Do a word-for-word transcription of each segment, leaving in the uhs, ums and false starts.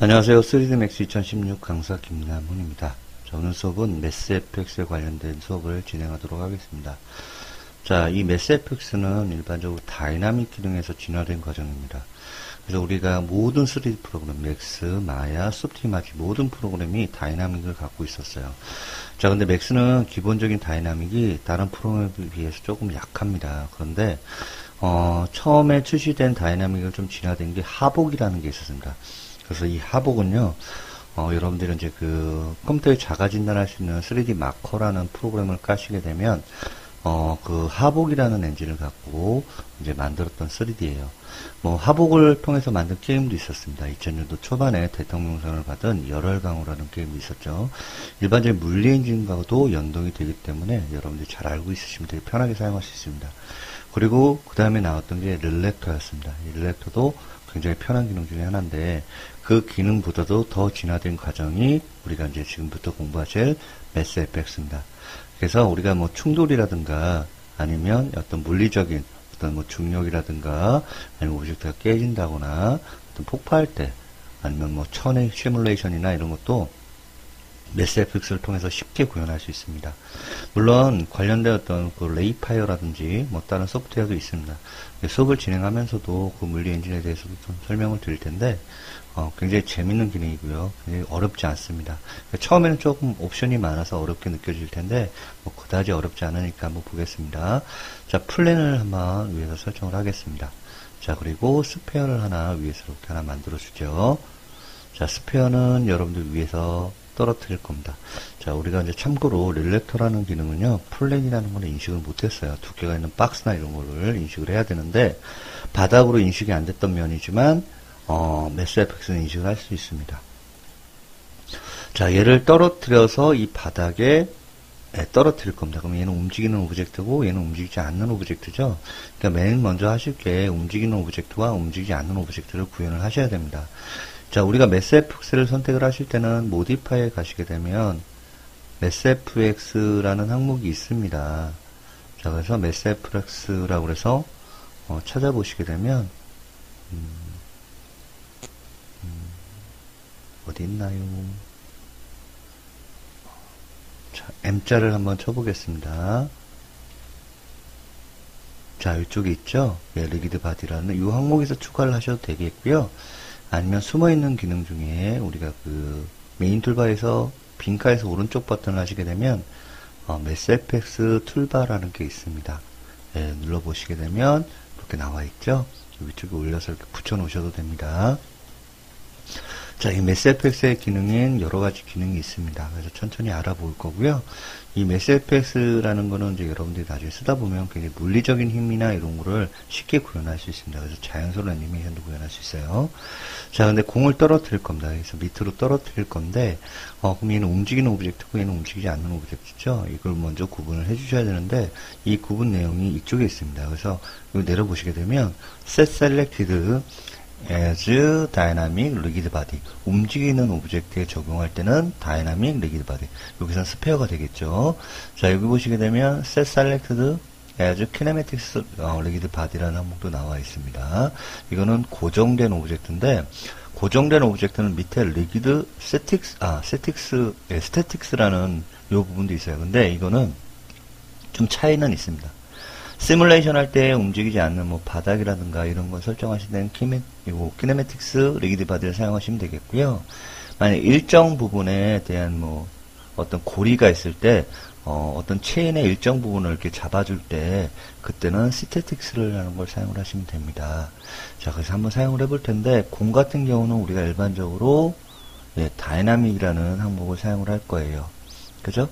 안녕하세요. 쓰리디 맥스 이천십육 강사 김남훈입니다. 자, 오늘 수업은 매스 에프엑스에 관련된 수업을 진행하도록 하겠습니다. 자, 이 매스 에프엑스는 일반적으로 다이나믹 기능에서 진화된 과정입니다. 그래서 우리가 모든 쓰리디 프로그램, 맥스, 마야, 소프트 이마지 모든 프로그램이 다이나믹을 갖고 있었어요. 자, 근데 맥스는 기본적인 다이나믹이 다른 프로그램에 비해서 조금 약합니다. 그런데 어, 처음에 출시된 다이나믹을 좀 진화된 게 하복이라는 게 있었습니다. 그래서 이 하복은요, 어, 여러분들은 이제 그 컴퓨터에 자가 진단할 수 있는 쓰리디 마커라는 프로그램을 까시게 되면, 어, 그 하복이라는 엔진을 갖고 이제 만들었던 쓰리디예요. 뭐 하복을 통해서 만든 게임도 있었습니다. 이천 년도 초반에 대통령상을 받은 열혈강호라는 게임도 있었죠. 일반적인 물리 엔진과도 연동이 되기 때문에 여러분들이 잘 알고 있으시면 되게 편하게 사용할 수 있습니다. 그리고 그 다음에 나왔던 게 릴렉터였습니다. 릴렉터도 굉장히 편한 기능 중에 하나인데, 그 기능보다도 더 진화된 과정이 우리가 이제 지금부터 공부하실 매스 에프엑스입니다. 그래서 우리가 뭐 충돌이라든가 아니면 어떤 물리적인 어떤 뭐 중력이라든가 아니면 오브젝트가 깨진다거나 어떤 폭파할 때 아니면 뭐 천의 시뮬레이션이나 이런 것도 매스 에프엑스를 통해서 쉽게 구현할 수 있습니다. 물론 관련된 어떤 그 레이파이어라든지 뭐 다른 소프트웨어도 있습니다. 수업을 진행하면서도 그 물리 엔진에 대해서도 좀 설명을 드릴 텐데, 어, 굉장히 재밌는 기능이고요. 굉장히 어렵지 않습니다. 처음에는 조금 옵션이 많아서 어렵게 느껴질 텐데 뭐 그다지 어렵지 않으니까 한번 보겠습니다. 자, 플랜을 한번 위에서 설정을 하겠습니다. 자, 그리고 스페어를 하나 위에서 이렇게 하나 만들어 주죠. 자, 스페어는 여러분들 위에서 떨어뜨릴 겁니다. 자, 우리가 이제 참고로 릴렉터라는 기능은요, 플랜이라는 걸 인식을 못했어요. 두께가 있는 박스나 이런 거를 인식을 해야 되는데, 바닥으로 인식이 안 됐던 면이지만, 어, 매스 에프엑스는 인식을 할 수 있습니다. 자, 얘를 떨어뜨려서 이 바닥에 네, 떨어뜨릴 겁니다. 그럼 얘는 움직이는 오브젝트고 얘는 움직이지 않는 오브젝트죠. 그러니까 맨 먼저 하실 게 움직이는 오브젝트와 움직이지 않는 오브젝트를 구현을 하셔야 됩니다. 자, 우리가 매스 에프엑스를 선택을 하실 때는 모디파이에 가시게 되면 매스 에프엑스라는 항목이 있습니다. 자, 그래서 매스 에프엑스라고 해서 어, 찾아보시게 되면 음, 음, 어디 있나요? 자, M자를 한번 쳐보겠습니다. 자, 이쪽에 있죠? 예, 리기드 바디라는 이 항목에서 추가를 하셔도 되겠고요. 아니면 숨어있는 기능 중에 우리가 그 메인 툴바에서 빈칸에서 오른쪽 버튼을 하시게 되면 어, 매스 에프엑스 툴바라는 게 있습니다. 예, 눌러보시게 되면 이렇게 나와있죠. 위쪽에 올려서 이렇게 붙여놓으셔도 됩니다. 자, 이 매스 에프엑스의 기능엔 여러가지 기능이 있습니다. 그래서 천천히 알아볼 거고요. 이 매스 에프엑스라는 거는 이제 여러분들이 나중에 쓰다보면 굉장히 물리적인 힘이나 이런 거를 쉽게 구현할 수 있습니다. 그래서 자연스러운 애니메이션도 구현할 수 있어요. 자, 근데 공을 떨어뜨릴 겁니다. 그래서 밑으로 떨어뜨릴 건데, 어, 그럼 얘는 움직이는 오브젝트고 얘는 움직이지 않는 오브젝트죠. 이걸 먼저 구분을 해주셔야 되는데, 이 구분 내용이 이쪽에 있습니다. 그래서 이거 내려보시게 되면 Set Selected as dynamic rigid body, 움직이는 오브젝트에 적용할 때는 dynamic rigid body, 여기서는 스페어가 되겠죠. 자, 여기 보시게 되면 set selected as kinematics rigid body라는 항목도 나와 있습니다. 이거는 고정된 오브젝트인데, 고정된 오브젝트는 밑에 rigid statics, 아, statics, 예, statics라는 요 부분도 있어요. 근데 이거는 좀 차이는 있습니다. 시뮬레이션 할 때 움직이지 않는 뭐 바닥이라든가 이런 걸 설정하실 때는 키메, 이거 키네매틱스 리기드 바디를 사용하시면 되겠고요. 만약 일정 부분에 대한 뭐 어떤 고리가 있을 때, 어, 어떤 체인의 일정 부분을 이렇게 잡아줄 때, 그때는 스태틱스를 하는 걸 사용을 하시면 됩니다. 자, 그래서 한번 사용을 해볼 텐데, 공 같은 경우는 우리가 일반적으로 예, 다이나믹이라는 항목을 사용을 할 거예요. 그죠?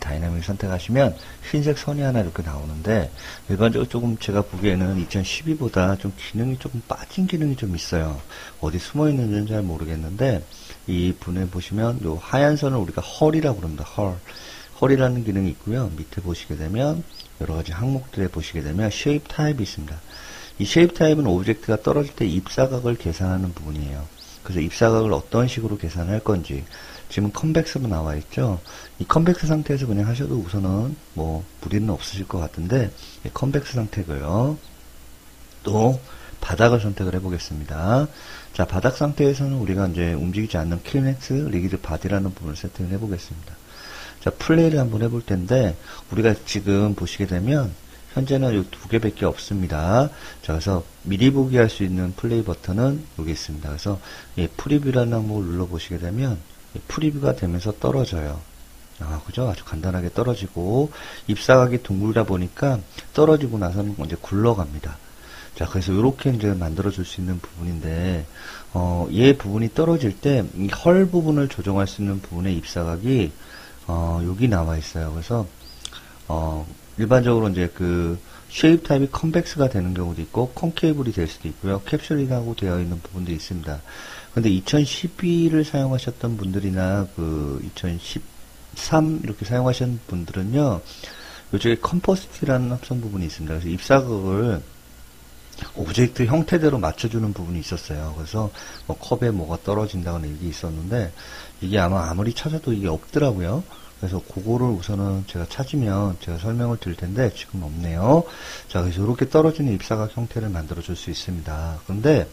다이나믹 선택하시면 흰색 선이 하나 이렇게 나오는데, 일반적으로 조금 제가 보기에는 이천십이보다 좀 기능이 조금 빠진 기능이 좀 있어요. 어디 숨어 있는지는 잘 모르겠는데, 이 분에 보시면 요 하얀 선을 우리가 헐이라고 그럽니다. 헐. 헐이라는 기능이 있고요. 밑에 보시게 되면 여러가지 항목들에 보시게 되면 쉐입 타입이 있습니다. 이 쉐입 타입은 오브젝트가 떨어질 때 입사각을 계산하는 부분이에요. 그래서 입사각을 어떤 식으로 계산할 건지, 지금 컨벡스로 나와 있죠. 이 컨벡스 상태에서 그냥 하셔도 우선은 뭐 무리는 없으실 것 같은데, 컨벡스 상태고요. 또 바닥을 선택을 해보겠습니다. 자, 바닥 상태에서는 우리가 이제 움직이지 않는 킬넥스 리기드 바디라는 부분을 세팅을 해보겠습니다. 자, 플레이를 한번 해볼 텐데, 우리가 지금 보시게 되면 현재는 요 두 개밖에 없습니다. 자, 그래서 미리 보기 할 수 있는 플레이 버튼은 여기 있습니다. 그래서 예, 프리뷰라는 항목을 눌러 보시게 되면 예, 프리뷰가 되면서 떨어져요. 아, 그죠? 아주 간단하게 떨어지고, 입사각이 둥글다 보니까 떨어지고 나서는 이제 굴러갑니다. 자, 그래서 요렇게 이제 만들어줄 수 있는 부분인데, 어, 얘 부분이 떨어질 때 이 헐 부분을 조정할 수 있는 부분의 입사각이 어, 여기 나와 있어요. 그래서 어, 일반적으로 이제 그 쉐입 타입이 컨벡스가 되는 경우도 있고 컨케이블이 될 수도 있고요, 캡슐링하고 되어 있는 부분도 있습니다. 근데 이천십이를 사용하셨던 분들이나 그 이천십삼 이렇게 사용하신 분들은요, 요쪽에 컴포스트라는 합성 부분이 있습니다. 그래서 입사각을 오브젝트 형태대로 맞춰주는 부분이 있었어요. 그래서 뭐 컵에 뭐가 떨어진다거나 이게 있었는데, 이게 아마 아무리 찾아도 이게 없더라고요. 그래서 그거를 우선은 제가 찾으면 제가 설명을 드릴 텐데 지금 없네요. 자, 그래서 이렇게 떨어지는 입사각 형태를 만들어 줄 수 있습니다. 근데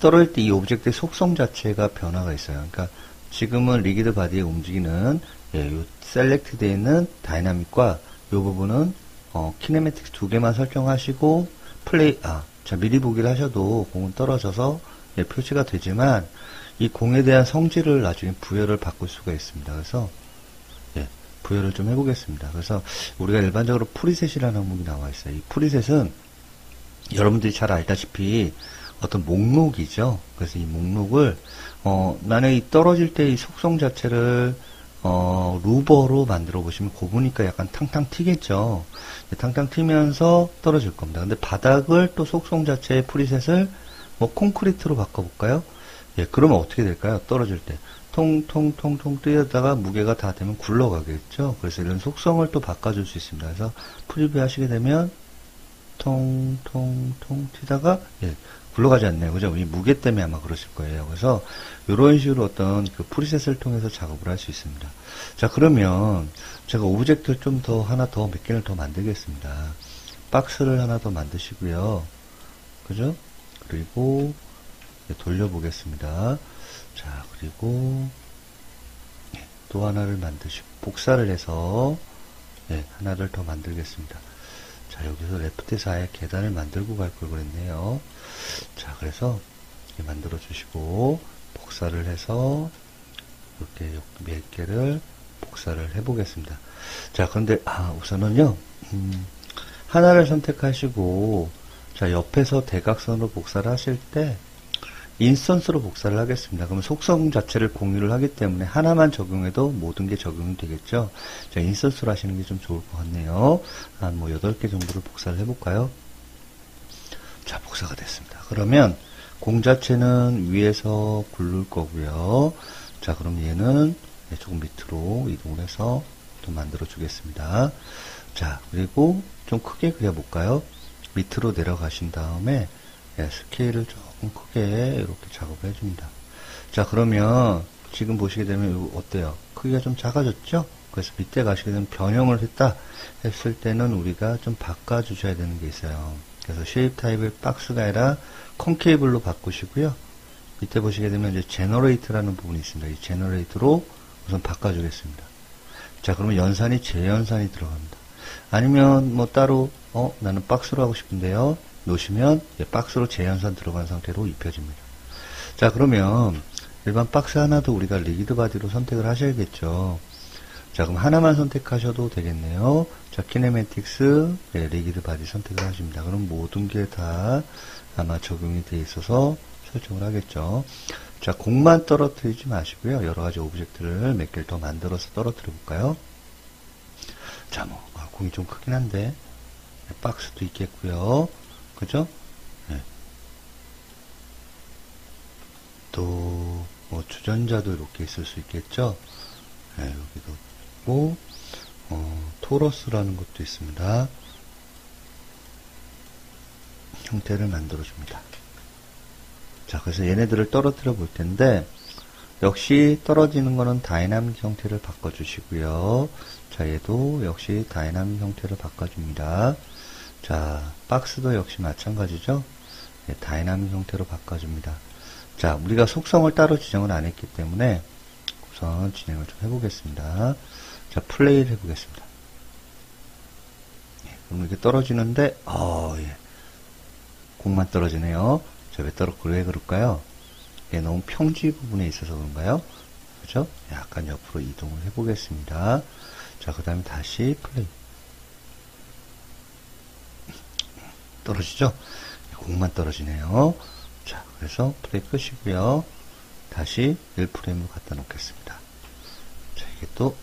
떨어질 때 이 오브젝트의 속성 자체가 변화가 있어요. 그러니까 지금은 리기드 바디에 움직이는 예, 요 셀렉트 되어 있는 다이나믹과 요 부분은 어, 키네매틱 두 개만 설정하시고 플레이, 아, 자, 미리 보기를 하셔도 공은 떨어져서 예, 표시가 되지만 이 공에 대한 성질을 나중에 부여를 바꿀 수가 있습니다. 그래서 예, 부여를 좀 해보겠습니다. 그래서 우리가 일반적으로 프리셋이라는 항목이 나와 있어요. 이 프리셋은 여러분들이 잘 알다시피 어떤 목록이죠. 그래서 이 목록을 어, 나는 이 떨어질 때 이 속성 자체를 어, 루버로 만들어 보시면 고보니까 약간 탕탕 튀겠죠. 탕탕 튀면서 떨어질 겁니다. 근데 바닥을 또 속성 자체의 프리셋을 뭐 콘크리트로 바꿔볼까요? 예, 그러면 어떻게 될까요? 떨어질 때 통통통통 뛰어다가 무게가 다 되면 굴러가겠죠. 그래서 이런 속성을 또 바꿔줄 수 있습니다. 그래서 프리뷰 하시게 되면 통통통 튀다가 예, 굴러가지 않네요. 그죠? 이 무게 때문에 아마 그러실 거예요. 그래서 이런 식으로 어떤 그 프리셋을 통해서 작업을 할 수 있습니다. 자, 그러면 제가 오브젝트를 좀 더 하나 더 몇 개를 더 만들겠습니다. 박스를 하나 더 만드시고요. 그죠? 그리고 예, 돌려보겠습니다. 자, 그리고 예, 또 하나를 만드시고 복사를 해서 예, 하나를 더 만들겠습니다. 자, 여기서 레프트에서 아예 계단을 만들고 갈 걸 그랬네요. 자, 그래서 이렇게 만들어 주시고 복사를 해서 이렇게 몇 개를 복사를 해 보겠습니다. 자, 그런데 아, 우선은요 음, 하나를 선택하시고 자, 옆에서 대각선으로 복사를 하실 때 인스턴스로 복사를 하겠습니다. 그럼 속성 자체를 공유를 하기 때문에 하나만 적용해도 모든 게 적용이 되겠죠. 자, 인스턴스로 하시는 게 좀 좋을 것 같네요. 한 뭐 여덟 개 정도를 복사를 해볼까요? 자, 복사가 됐습니다. 그러면 공 자체는 위에서 굴릴 거고요. 자, 그럼 얘는 조금 밑으로 이동을 해서 또 만들어 주겠습니다. 자, 그리고 좀 크게 그려볼까요? 밑으로 내려가신 다음에 예, 스케일을 조금 크게 이렇게 작업을 해줍니다. 자, 그러면 지금 보시게 되면 어때요? 크기가 좀 작아졌죠? 그래서 밑에 가시게 되면 변형을 했다 했을 때는 우리가 좀 바꿔 주셔야 되는 게 있어요. 그래서 쉐입 타입을 박스가 아니라 컨케이블로 바꾸시고요, 밑에 보시게 되면 이제 제너레이트라는 부분이 있습니다. 이 제너레이트로 우선 바꿔 주겠습니다. 자, 그러면 연산이 재연산이 들어갑니다. 아니면 뭐 따로 어 나는 박스로 하고 싶은데요 놓으시면 예, 박스로 재연산 들어간 상태로 입혀집니다. 자, 그러면 일반 박스 하나도 우리가 리기드 바디로 선택을 하셔야겠죠. 자, 그럼 하나만 선택하셔도 되겠네요. 자, 키네매틱스 예, 리기드 바디 선택을 하십니다. 그럼 모든 게 다 아마 적용이 되어 있어서 설정을 하겠죠. 자, 공만 떨어뜨리지 마시고요, 여러가지 오브젝트를 몇 개를 더 만들어서 떨어뜨려 볼까요? 자, 뭐 아, 공이 좀 크긴 한데 예, 박스도 있겠고요. 그죠? 네. 또, 뭐, 주전자도 이렇게 있을 수 있겠죠? 네, 여기도 있고, 어, 토러스라는 것도 있습니다. 형태를 만들어줍니다. 자, 그래서 얘네들을 떨어뜨려 볼 텐데, 역시 떨어지는 거는 다이나믹 형태를 바꿔주시고요. 자, 얘도 역시 다이나믹 형태를 바꿔줍니다. 자, 박스도 역시 마찬가지죠. 네, 다이나믹 형태로 바꿔줍니다. 자, 우리가 속성을 따로 지정을 안 했기 때문에 우선 진행을 좀 해보겠습니다. 자, 플레이를 해보겠습니다. 네, 그럼 이렇게 떨어지는데, 어, 예. 공만 떨어지네요. 자, 왜 떨어지고 왜 그럴까요? 예, 너무 평지 부분에 있어서 그런가요? 그죠? 약간 옆으로 이동을 해보겠습니다. 자, 그 다음에 다시 플레이. 떨어지죠? 공만 떨어지네요. 자, 그래서 플레이 끄시고요. 다시 일 프레임으로 갖다 놓겠습니다. 자, 이게 또,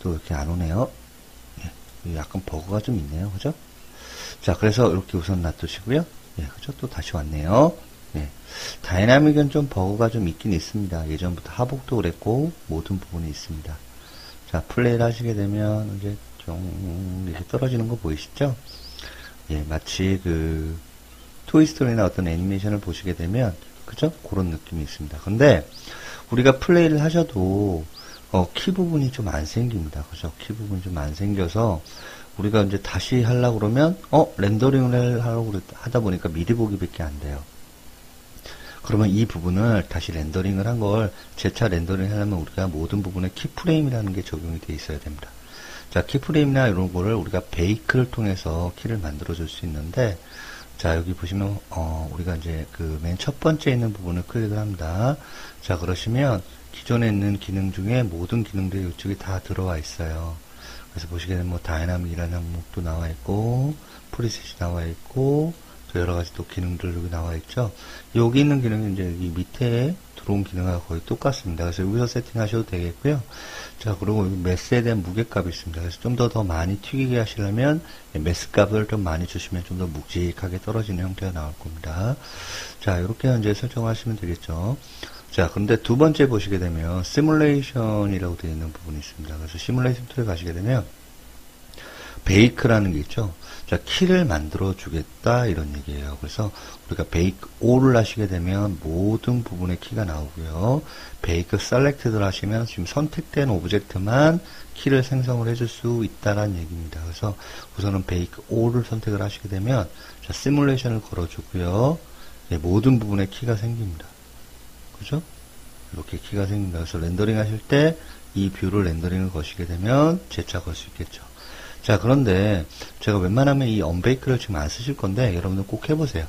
또 이렇게 안 오네요. 예, 약간 버그가 좀 있네요. 그죠? 자, 그래서 이렇게 우선 놔두시고요. 예, 그죠? 또 다시 왔네요. 예. 다이나믹은 좀 버그가 좀 있긴 있습니다. 예전부터 하복도 그랬고, 모든 부분이 있습니다. 자, 플레이를 하시게 되면, 이제, 좀, 이렇게 떨어지는 거 보이시죠? 예, 마치 그, 토이스토리나 어떤 애니메이션을 보시게 되면, 그죠? 그런 느낌이 있습니다. 근데, 우리가 플레이를 하셔도, 어, 키 부분이 좀 안 생깁니다. 그죠? 키 부분이 좀 안 생겨서, 우리가 이제 다시 하려고 그러면, 어, 렌더링을 하려고 하다 보니까 미리 보기 밖에 안 돼요. 그러면 이 부분을 다시 렌더링을 한 걸 재차 렌더링 하려면 우리가 모든 부분에 키프레임이라는 게 적용이 되어 있어야 됩니다. 자, 키프레임이나 이런 거를 우리가 베이크를 통해서 키를 만들어 줄 수 있는데, 자, 여기 보시면, 어, 우리가 이제 그 맨 첫 번째 있는 부분을 클릭을 합니다. 자, 그러시면 기존에 있는 기능 중에 모든 기능들이 이쪽에 다 들어와 있어요. 그래서 보시게 되면 뭐 다이나믹이라는 항목도 나와 있고, 프리셋이 나와 있고, 여러가지 또 기능들 여기 나와있죠. 여기 있는 기능은 이제 이 밑에 들어온 기능하고 거의 똑같습니다. 그래서 여기서 세팅하셔도 되겠고요. 자, 그리고 여기 매스에 대한 무게값이 있습니다. 그래서 좀 더 더 많이 튀기게 하시려면 매스값을 좀 많이 주시면 좀 더 묵직하게 떨어지는 형태가 나올 겁니다. 자, 이렇게 이제 설정하시면 되겠죠. 자, 근데 두 번째 보시게 되면 시뮬레이션이라고 되어 있는 부분이 있습니다. 그래서 시뮬레이션 툴에 가시게 되면 베이크라는 게 있죠. 자, 키를 만들어 주겠다 이런 얘기예요. 그래서 우리가 베이크 All을 하시게 되면 모든 부분에 키가 나오고요. 베이크 Selected를 하시면 지금 선택된 오브젝트만 키를 생성을 해줄 수 있다라는 얘기입니다. 그래서 우선은 베이크 All을 선택을 하시게 되면 자, 시뮬레이션을 걸어주고요. 네, 모든 부분에 키가 생깁니다. 그죠? 이렇게 키가 생깁니다. 그래서 렌더링 하실 때 이 뷰를 렌더링을 거시게 되면 재차 걸 수 있겠죠. 자, 그런데 제가 웬만하면 이 언베이크를 지금 안 쓰실 건데 여러분들 꼭 해보세요.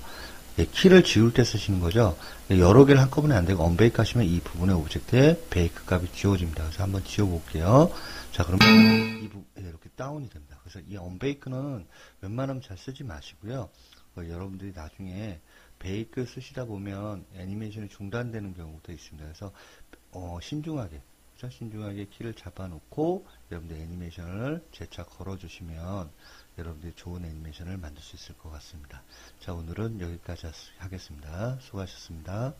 예, 키를 지울 때 쓰시는 거죠. 예, 여러 개를 한꺼번에 안 되고 언베이크 하시면 이 부분의 오브젝트에 베이크 값이 지워집니다. 그래서 한번 지워볼게요. 자, 그러면 이 부, 예, 이렇게 다운이 됩니다. 그래서 이 언베이크는 웬만하면 잘 쓰지 마시고요. 어, 여러분들이 나중에 베이크 쓰시다 보면 애니메이션이 중단되는 경우도 있습니다. 그래서 어, 신중하게. 신중하게 키를 잡아놓고 여러분들 애니메이션을 재차 걸어주시면 여러분들이 좋은 애니메이션을 만들 수 있을 것 같습니다. 자, 오늘은 여기까지 하겠습니다. 수고하셨습니다.